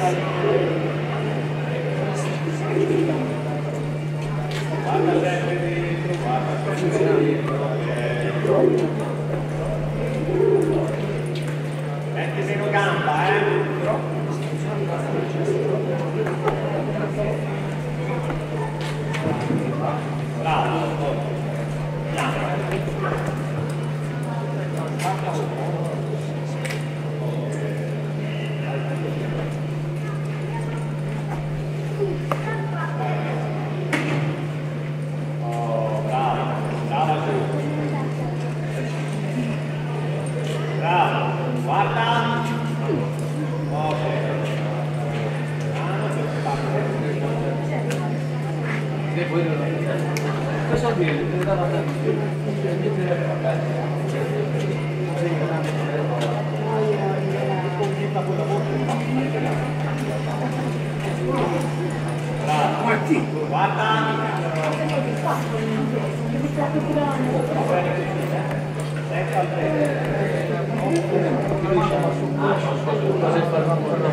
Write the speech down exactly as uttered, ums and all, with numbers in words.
Metti meno gamba, eh? Bravo, andiamo. Cosa dire? Ti dava da più, niente da fare. Guarda,